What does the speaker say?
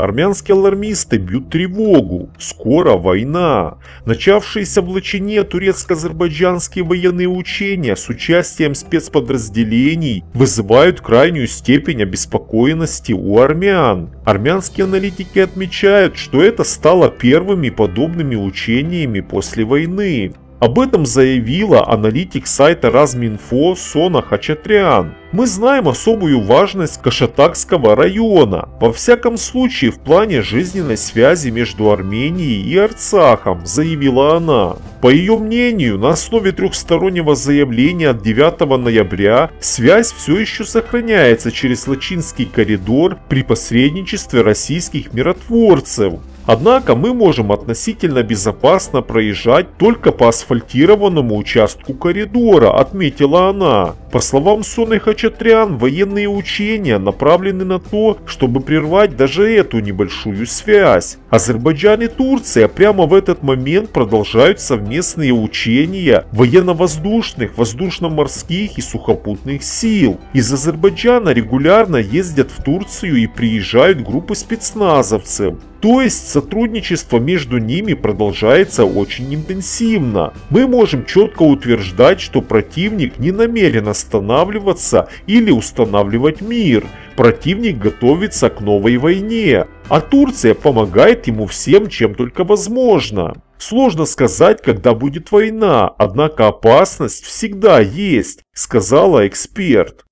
Армянские алармисты бьют тревогу. Скоро война. Начавшиеся в Лачине турецко-азербайджанские военные учения с участием спецподразделений вызывают крайнюю степень обеспокоенности у армян. Армянские аналитики отмечают, что это стало первыми подобными учениями после войны. Об этом заявила аналитик сайта Разминфо Сона Хачатрян. Мы знаем особую важность Кашатакского района, во всяком случае в плане жизненной связи между Арменией и Арцахом, заявила она. По ее мнению, на основе трехстороннего заявления от 9 ноября связь все еще сохраняется через Лачинский коридор при посредничестве российских миротворцев. Однако мы можем относительно безопасно проезжать только по асфальтированному участку коридора, отметила она. По словам Соны Хачатрян, военные учения направлены на то, чтобы прервать даже эту небольшую связь. Азербайджан и Турция прямо в этот момент продолжают совместные учения военно-воздушных, воздушно-морских и сухопутных сил. Из Азербайджана регулярно ездят в Турцию и приезжают группы спецназовцев. То есть сотрудничество между ними продолжается очень интенсивно. Мы можем четко утверждать, что противник не намерен останавливаться или устанавливать мир. Противник готовится к новой войне, а Турция помогает ему всем, чем только возможно. Сложно сказать, когда будет война, однако опасность всегда есть, сказала эксперт.